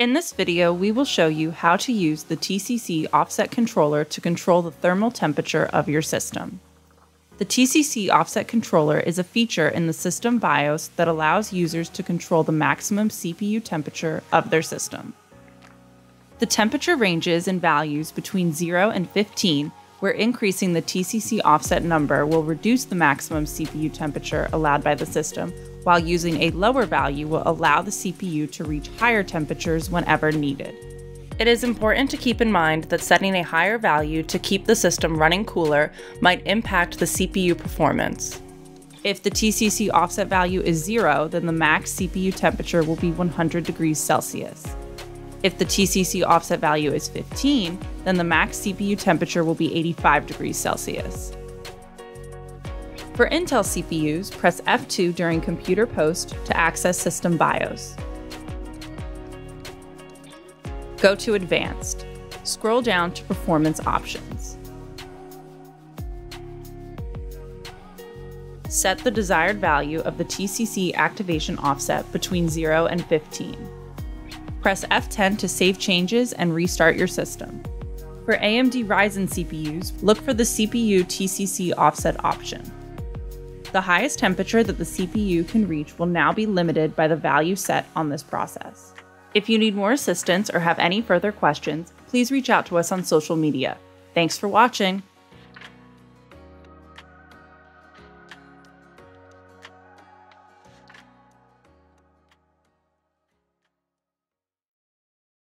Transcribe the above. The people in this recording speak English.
In this video, we will show you how to use the TCC Offset Controller to control the thermal temperature of your system. The TCC Offset Controller is a feature in the system BIOS that allows users to control the maximum CPU temperature of their system. The temperature ranges in values between 0 and 15, where increasing the TCC offset number will reduce the maximum CPU temperature allowed by the system, while using a lower value will allow the CPU to reach higher temperatures whenever needed. It is important to keep in mind that setting a higher value to keep the system running cooler might impact the CPU performance. If the TCC offset value is 0, then the max CPU temperature will be 100 degrees Celsius. If the TCC offset value is 15, then the max CPU temperature will be 85 degrees Celsius. For Intel CPUs, press F2 during computer post to access system BIOS. Go to Advanced. Scroll down to Performance Options. Set the desired value of the TCC activation offset between 0 and 15. Press F10 to save changes and restart your system. For AMD Ryzen CPUs, look for the CPU TCC offset option. The highest temperature that the CPU can reach will now be limited by the value set on this process. If you need more assistance or have any further questions, please reach out to us on social media. Thanks for watching.